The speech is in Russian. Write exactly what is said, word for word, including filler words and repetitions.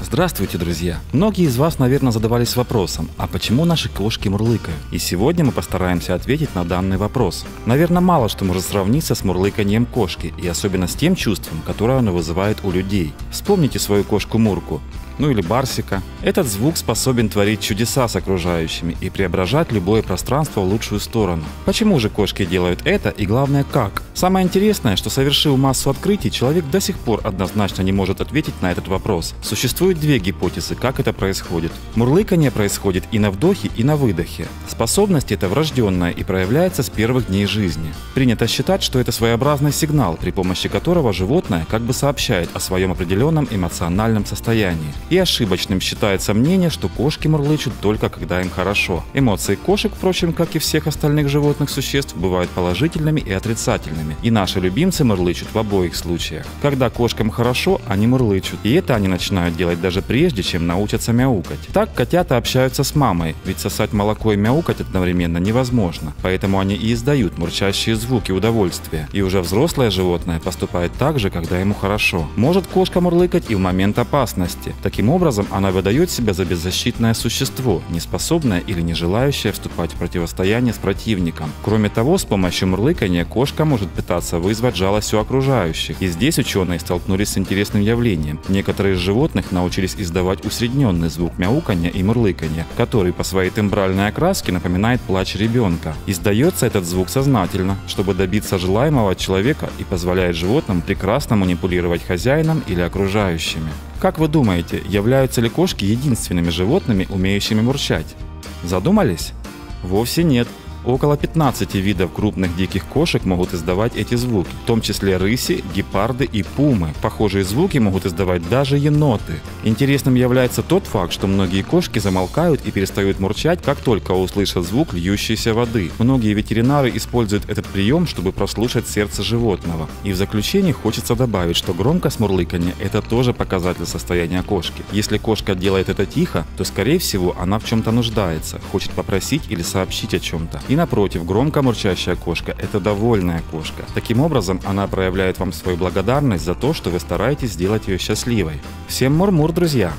Здравствуйте, друзья! Многие из вас, наверное, задавались вопросом, а почему наши кошки мурлыкают? И сегодня мы постараемся ответить на данный вопрос. Наверное, мало что может сравниться с мурлыканьем кошки, и особенно с тем чувством, которое оно вызывает у людей. Вспомните свою кошку Мурку, ну или Барсика. Этот звук способен творить чудеса с окружающими и преображать любое пространство в лучшую сторону. Почему же кошки делают это и, главное, как? Самое интересное, что, совершив массу открытий, человек до сих пор однозначно не может ответить на этот вопрос. Существует две гипотезы, как это происходит. Мурлыканье происходит и на вдохе, и на выдохе. Способность эта врожденная и проявляется с первых дней жизни. Принято считать, что это своеобразный сигнал, при помощи которого животное как бы сообщает о своем определенном эмоциональном состоянии. И ошибочным считается мнение, что кошки мурлычут только когда им хорошо. Эмоции кошек, впрочем, как и всех остальных животных существ, бывают положительными и отрицательными. И наши любимцы мурлычут в обоих случаях. Когда кошкам хорошо, они мурлычут. И это они начинают делать даже прежде, чем научатся мяукать. Так котята общаются с мамой, ведь сосать молоко и мяукать одновременно невозможно. Поэтому они и издают мурчащие звуки удовольствия. И уже взрослое животное поступает так же, когда ему хорошо. Может кошка мурлыкать и в момент опасности. Таким образом, она выдает себя за беззащитное существо, неспособное или не желающее вступать в противостояние с противником. Кроме того, с помощью мурлыкания кошка может пытаться вызвать жалость у окружающих. И здесь ученые столкнулись с интересным явлением. Некоторые из животных научились издавать усредненный звук мяуканья и мурлыканья, который по своей тембральной окраске напоминает плач ребенка. Издается этот звук сознательно, чтобы добиться желаемого от человека, и позволяет животным прекрасно манипулировать хозяином или окружающими. Как вы думаете, являются ли кошки единственными животными, умеющими мурчать? Задумались? Вовсе нет. Около пятнадцати видов крупных диких кошек могут издавать эти звуки, в том числе рыси, гепарды и пумы. Похожие звуки могут издавать даже еноты. Интересным является тот факт, что многие кошки замолкают и перестают мурчать, как только услышат звук льющейся воды. Многие ветеринары используют этот прием, чтобы прослушать сердце животного. И в заключение хочется добавить, что громкость мурлыкания – это тоже показатель состояния кошки. Если кошка делает это тихо, то, скорее всего, она в чем-то нуждается, хочет попросить или сообщить о чем-то. И напротив, громко мурчащая кошка – это довольная кошка. Таким образом, она проявляет вам свою благодарность за то, что вы стараетесь сделать ее счастливой. Всем мур-мур, друзья!